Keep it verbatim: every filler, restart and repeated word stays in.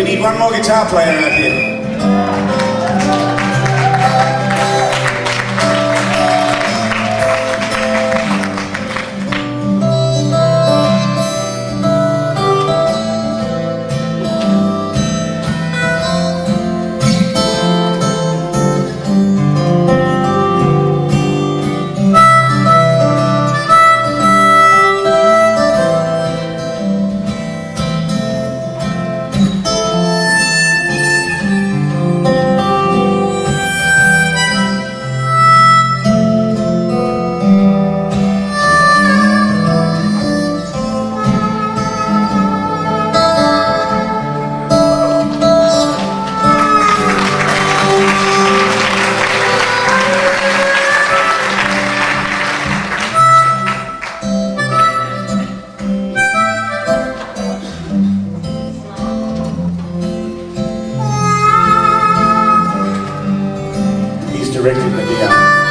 We need one more guitar player out here. Directed the video.